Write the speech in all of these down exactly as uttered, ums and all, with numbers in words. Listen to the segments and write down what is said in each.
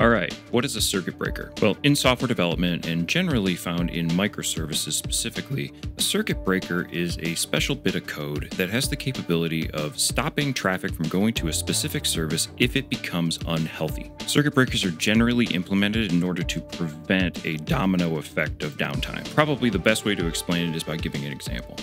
All right, what is a circuit breaker? Well, in software development and generally found in microservices specifically, a circuit breaker is a special bit of code that has the capability of stopping traffic from going to a specific service if it becomes unhealthy. Circuit breakers are generally implemented in order to prevent a domino effect of downtime. Probably the best way to explain it is by giving an example.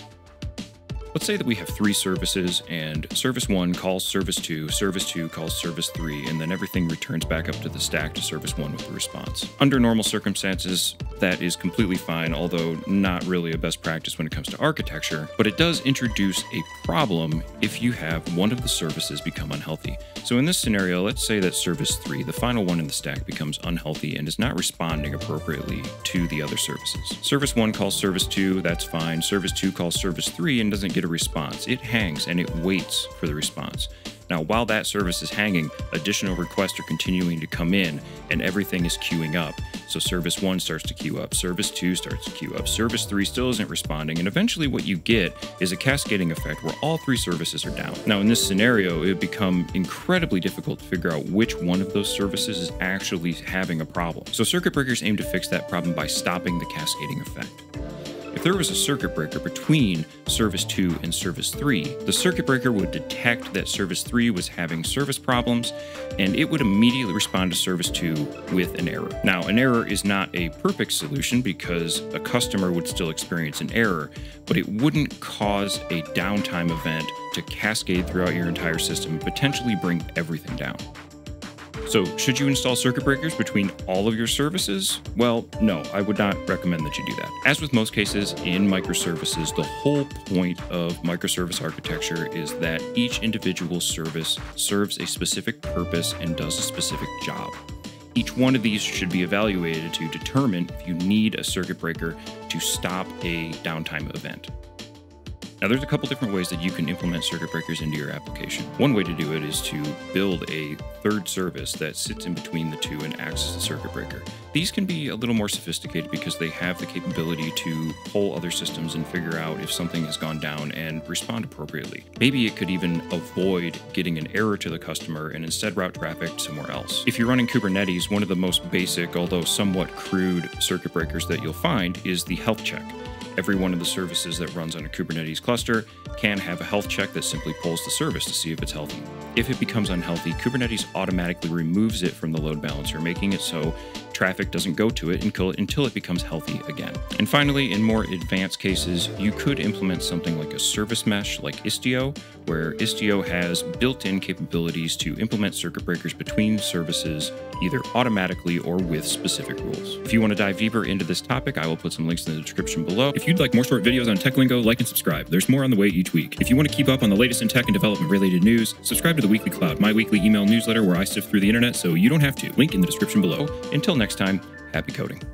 Let's say that we have three services and service one calls service two, service two calls service three, and then everything returns back up to the stack to service one with the response. Under normal circumstances, that is completely fine, although not really a best practice when it comes to architecture, but it does introduce a problem if you have one of the services become unhealthy. So in this scenario, let's say that service three, the final one in the stack, becomes unhealthy and is not responding appropriately to the other services. Service one calls service two, that's fine. Service two calls service three and doesn't get a response. It hangs and it waits for the response. Now, while that service is hanging, additional requests are continuing to come in and everything is queuing up. So service one starts to queue up, service two starts to queue up, service three still isn't responding, and eventually what you get is a cascading effect where all three services are down. Now, in this scenario, it would become incredibly difficult to figure out which one of those services is actually having a problem. So circuit breakers aim to fix that problem by stopping the cascading effect. If there was a circuit breaker between service two and service three, the circuit breaker would detect that service three was having service problems, and it would immediately respond to service two with an error. Now, an error is not a perfect solution because a customer would still experience an error, but it wouldn't cause a downtime event to cascade throughout your entire system and potentially bring everything down. So should you install circuit breakers between all of your services? Well, no, I would not recommend that you do that. As with most cases in microservices, the whole point of microservice architecture is that each individual service serves a specific purpose and does a specific job. Each one of these should be evaluated to determine if you need a circuit breaker to stop a downtime event. Now, there's a couple different ways that you can implement circuit breakers into your application. One way to do it is to build a third service that sits in between the two and acts as the circuit breaker. These can be a little more sophisticated because they have the capability to pull other systems and figure out if something has gone down and respond appropriately. Maybe it could even avoid getting an error to the customer and instead route traffic somewhere else. If you're running Kubernetes, one of the most basic, although somewhat crude, circuit breakers that you'll find is the health check. Every one of the services that runs on a Kubernetes cluster can have a health check that simply pulls the service to see if it's healthy. If it becomes unhealthy, Kubernetes automatically removes it from the load balancer, making it so traffic doesn't go to it until, until it becomes healthy again. And finally, in more advanced cases, you could implement something like a service mesh like Istio, where Istio has built-in capabilities to implement circuit breakers between services, either automatically or with specific rules. If you want to dive deeper into this topic, I will put some links in the description below. If If you'd like more short videos on tech lingo, like and subscribe. There's more on the way each week. If you want to keep up on the latest in tech and development related news, subscribe to the Weekly Cloud, my weekly email newsletter where I sift through the internet so you don't have to. Link in the description below. Until next time, happy coding.